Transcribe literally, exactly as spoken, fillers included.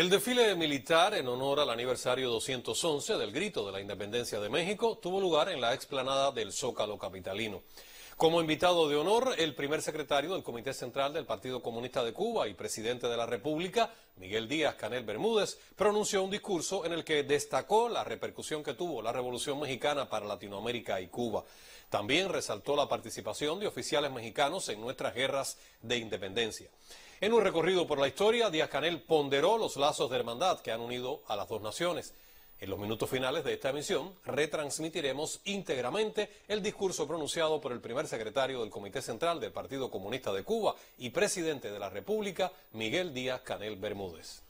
El desfile militar en honor al aniversario doscientos once del Grito de la Independencia de México tuvo lugar en la explanada del Zócalo Capitalino. Como invitado de honor, el primer secretario del Comité Central del Partido Comunista de Cuba y presidente de la República, Miguel Díaz-Canel Bermúdez, pronunció un discurso en el que destacó la repercusión que tuvo la Revolución Mexicana para Latinoamérica y Cuba. También resaltó la participación de oficiales mexicanos en nuestras guerras de independencia. En un recorrido por la historia, Díaz-Canel ponderó los lazos de hermandad que han unido a las dos naciones. En los minutos finales de esta emisión, retransmitiremos íntegramente el discurso pronunciado por el primer secretario del Comité Central del Partido Comunista de Cuba y presidente de la República, Miguel Díaz-Canel Bermúdez.